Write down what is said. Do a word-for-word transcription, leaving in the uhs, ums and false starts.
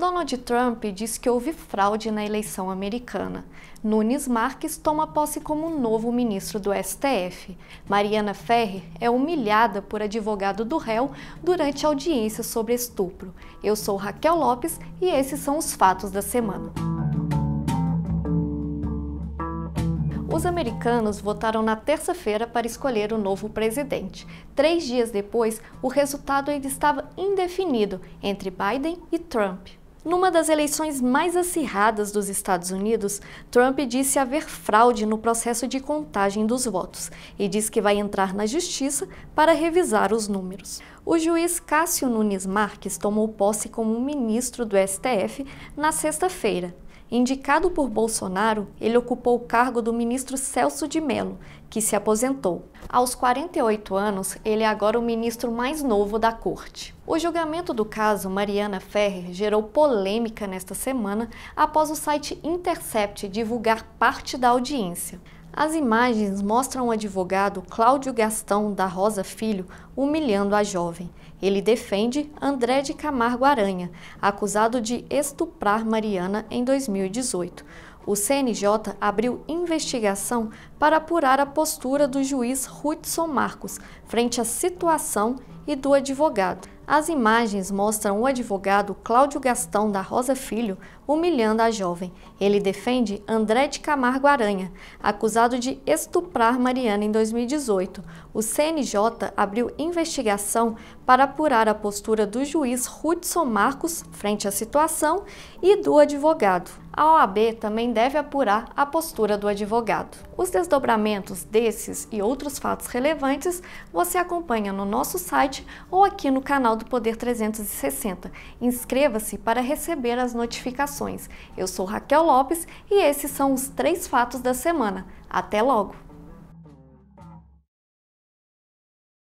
Donald Trump diz que houve fraude na eleição americana. Nunes Marques toma posse como novo ministro do S T F. Mariana Ferrer é humilhada por advogado do réu durante audiência sobre estupro. Eu sou Raquel Lopes e esses são os fatos da semana. Os americanos votaram na terça-feira para escolher o novo presidente. Três dias depois, o resultado ainda estava indefinido entre Biden e Trump. Numa das eleições mais acirradas dos Estados Unidos, Trump disse haver fraude no processo de contagem dos votos e diz que vai entrar na justiça para revisar os números. O juiz Kassio Nunes Marques tomou posse como ministro do S T F na sexta-feira. Indicado por Bolsonaro, ele ocupou o cargo do ministro Celso de Mello, que se aposentou. Aos quarenta e oito anos, ele é agora o ministro mais novo da corte. O julgamento do caso Mariana Ferrer gerou polêmica nesta semana após o site Intercept divulgar parte da audiência. As imagens mostram o advogado Cláudio Gastão da Rosa Filho humilhando a jovem. Ele defende André de Camargo Aranha, acusado de estuprar Mariana em dois mil e dezoito. O C N J abriu investigação para apurar a postura do juiz Rudson Marcos frente à situação e do advogado. As imagens mostram o advogado Cláudio Gastão da Rosa Filho humilhando a jovem. Ele defende André de Camargo Aranha, acusado de estuprar Mariana em dois mil e dezoito. O C N J abriu investigação para apurar a postura do juiz Rudson Marcos frente à situação e do advogado. A O A B também deve apurar a postura do advogado. Os desdobramentos desses e outros fatos relevantes você acompanha no nosso site ou aqui no canal do Poder trezentos e sessenta. Inscreva-se para receber as notificações. Eu sou Raquel Lopes e esses são os três fatos da semana. Até logo!